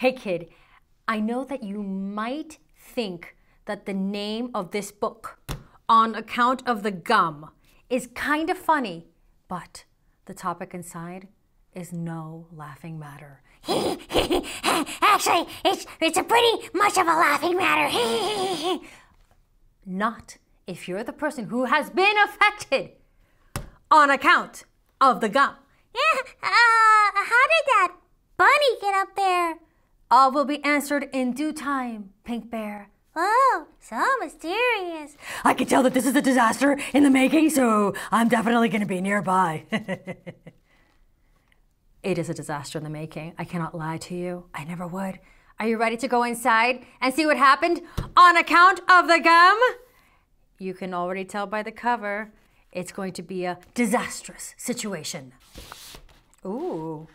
Hey kid, I know that you might think that the name of this book, On Account of the Gum, is kind of funny, but the topic inside is no laughing matter. Actually, it's a pretty much of a laughing matter. Not if you're the person who has been affected on account of the gum. Yeah, how did that bunny get up there? All will be answered in due time, Pink Bear. Oh, so mysterious. I can tell that this is a disaster in the making, so I'm definitely going to be nearby. It is a disaster in the making. I cannot lie to you. I never would. Are you ready to go inside and see what happened on account of the gum? You can already tell by the cover, it's going to be a disastrous situation. Ooh.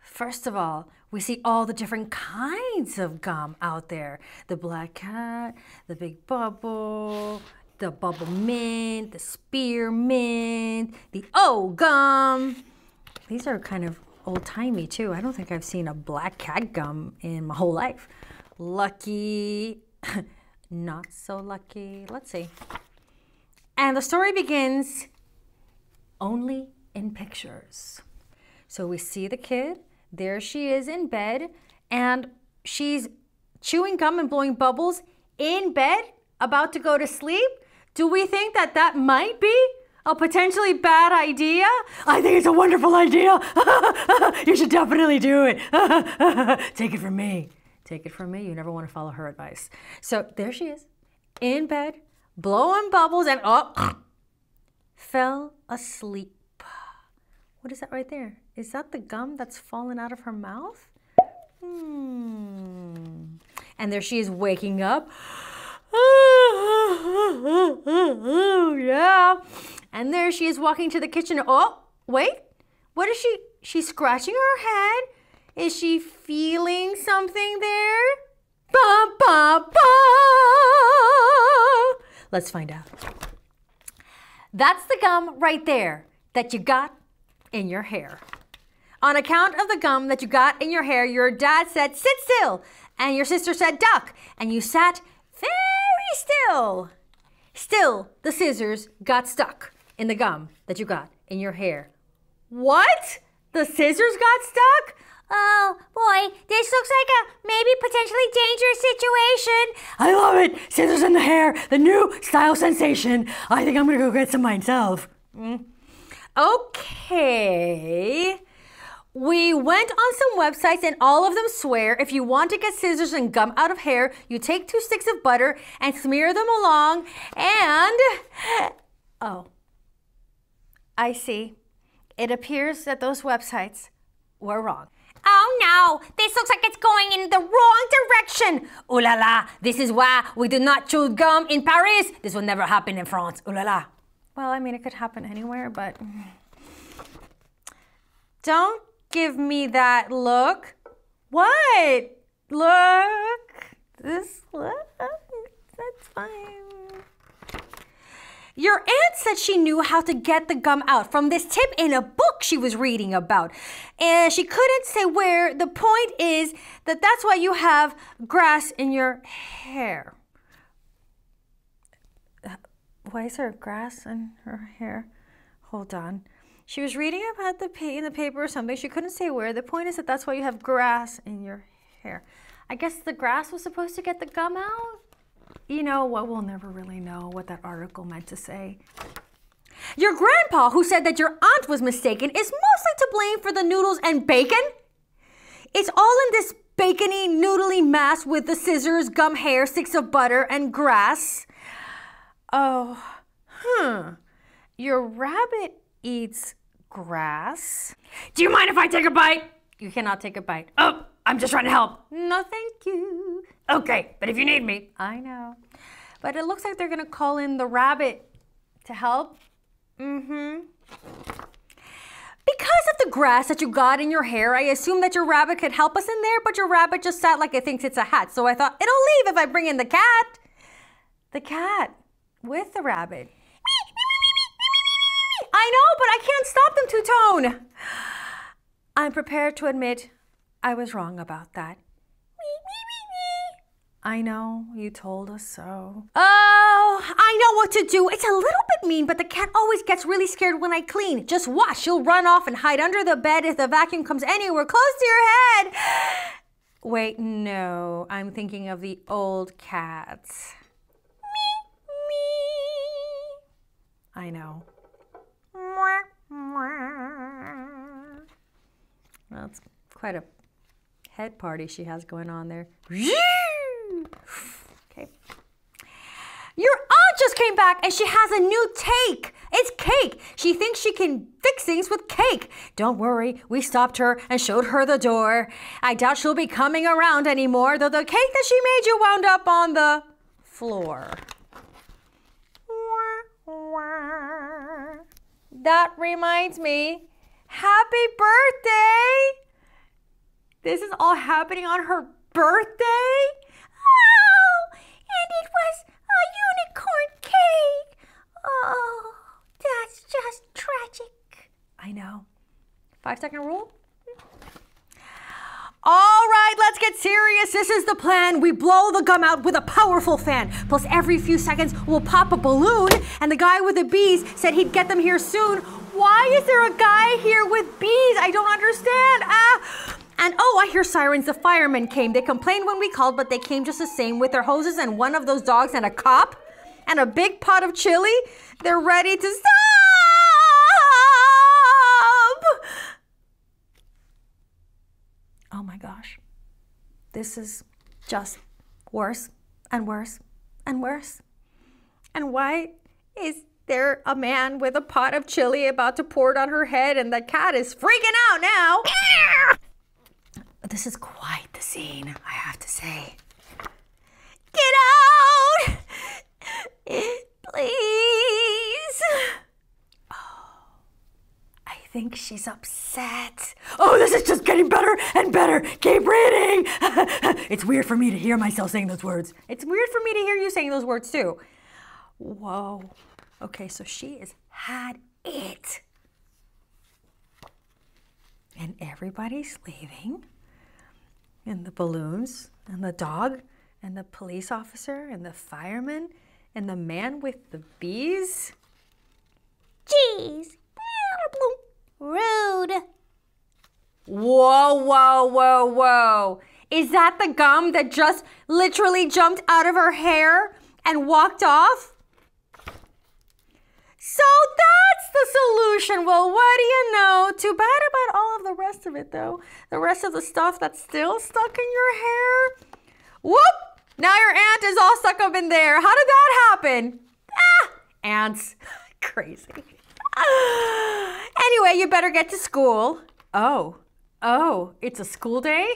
First of all, we see all the different kinds of gum out there. The black cat, the big bubble, the bubble mint, the spearmint, the old gum. These are kind of old-timey too. I don't think I've seen a black cat gum in my whole life. Lucky, not so lucky. Let's see. And the story begins only in pictures. So we see the kid. There she is in bed, and she's chewing gum and blowing bubbles in bed, about to go to sleep. Do we think that that might be a potentially bad idea? I think it's a wonderful idea. You should definitely do it. Take it from me. Take it from me. You never want to follow her advice. So there she is in bed, blowing bubbles, and oh, fell asleep. What is that right there? Is that the gum that's fallen out of her mouth? And there she is waking up. Yeah. And there she is walking to the kitchen. Oh, wait. What is she? She's scratching her head. Is she feeling something there? Ba, ba, ba. Let's find out. That's the gum right there that you got in your hair. On account of the gum that you got in your hair, your dad said, sit still, and your sister said, duck, and you sat very still. Still, the scissors got stuck in the gum that you got in your hair. What? The scissors got stuck? Oh, boy, this looks like a maybe potentially dangerous situation. I love it. Scissors in the hair, the new style sensation. I think I'm going to go get some myself. Okay, we went on some websites and all of them swear if you want to get scissors and gum out of hair, you take 2 sticks of butter and smear them along and, oh, I see. It appears that those websites were wrong. Oh no, this looks like it's going in the wrong direction. Ooh la la, this is why we do not chew gum in Paris. This will never happen in France, ooh la la. Well, I mean, it could happen anywhere, but don't give me that look. What? Look. This look. That's fine. Your aunt said she knew how to get the gum out from this tip in a book she was reading about. And she couldn't say where. The point is that that's why you have grass in your hair. Why is there grass in her hair? Hold on. She was reading about in the paper or something. She couldn't say where. The point is that that's why you have grass in your hair. I guess the grass was supposed to get the gum out? You know what? We'll never really know what that article meant to say. Your grandpa, who said that your aunt was mistaken, is mostly to blame for the noodles and bacon. It's all in this bacony, noodly mass with the scissors, gum hair, sticks of butter, and grass. Oh, your rabbit eats grass. Do you mind if I take a bite? You cannot take a bite. Oh, I'm just trying to help. No, thank you. Okay, but if you need me. I know. But it looks like they're going to call in the rabbit to help. Because of the grass that you got in your hair, I assume that your rabbit could help us in there, but your rabbit just sat like it thinks it's a hat. So I thought, it'll leave if I bring in the cat. The cat. With the rabbit. I know, but I can't stop them, TwoTone. I'm prepared to admit I was wrong about that. I know, you told us so. Oh, I know what to do. It's a little bit mean, but the cat always gets really scared when I clean. Just watch, she'll run off and hide under the bed if the vacuum comes anywhere close to your head. Wait, no, I'm thinking of the old cat. Me, me. I know. That's quite a head party she has going on there. Okay. Your aunt just came back and she has a new take. It's cake. She thinks she can fix things with cake. Don't worry, we stopped her and showed her the door. I doubt she'll be coming around anymore, though the cake that she made you wound up on the floor. That reminds me, happy birthday! This is all happening on her birthday? Oh, and it was a unicorn cake. Oh, that's just tragic. I know. 5-second rule. All right, let's get serious. This is the plan. We blow the gum out with a powerful fan. Plus, every few seconds, we'll pop a balloon. And the guy with the bees said he'd get them here soon. Why is there a guy here with bees? I don't understand. And oh, I hear sirens. The firemen came. They complained when we called, but they came just the same with their hoses and one of those dogs and a cop and a big pot of chili. They're ready to stop. Oh my gosh. This is just worse and worse and worse. And why is there a man with a pot of chili about to pour it on her head, and the cat is freaking out now? This is quite the scene, I have to say. Get out! Please! Oh, I think she's upset. Oh, this is just getting better and better. Keep reading! It's weird for me to hear myself saying those words. It's weird for me to hear you saying those words too. Whoa. Okay, so she has had it. And everybody's leaving. And the balloons, and the dog, and the police officer, and the fireman, and the man with the bees. Jeez. Rude. Whoa, whoa, whoa, whoa. Is that the gum that just literally jumped out of her hair and walked off? So that's the solution. Well, what do you know? Too bad about all of the rest of it, though. The rest of the stuff that's still stuck in your hair. Whoop! Now your aunt is all stuck up in there. How did that happen? Ah! Ants. Crazy. Anyway, you better get to school. Oh. Oh, it's a school day?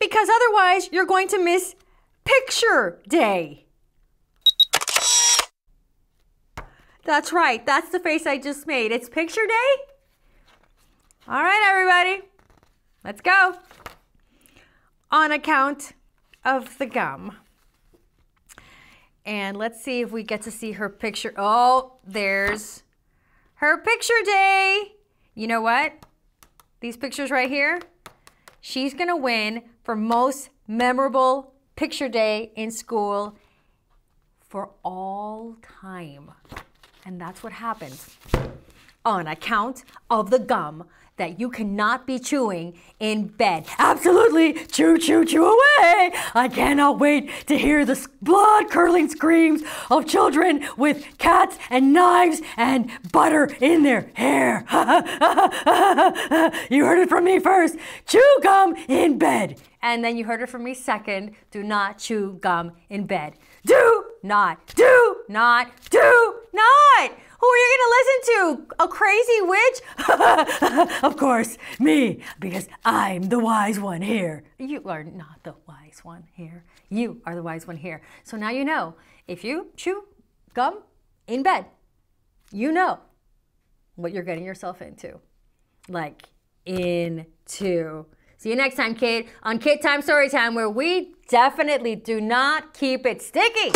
Because otherwise, you're going to miss picture day. That's right, that's the face I just made. It's picture day? All right, everybody, let's go. On account of the gum. And let's see if we get to see her picture. Oh, there's her picture day. You know what? These pictures right here, she's gonna win for most memorable picture day in school for all time. And that's what happens on account of the gum that you cannot be chewing in bed. Absolutely, chew, chew, chew away. I cannot wait to hear the blood-curdling screams of children with cats and knives and butter in their hair. You heard it from me first, chew gum in bed. And then you heard it from me second, do not chew gum in bed. Do not, do not. Who are you gonna listen to? A crazy witch? Of course, me, because I'm the wise one here. You are not the wise one here. You are the wise one here. So now you know, if you chew gum in bed, you know what you're getting yourself into. Like, into. See you next time, kid, on KidTime Storytime, where we definitely do not keep it sticky.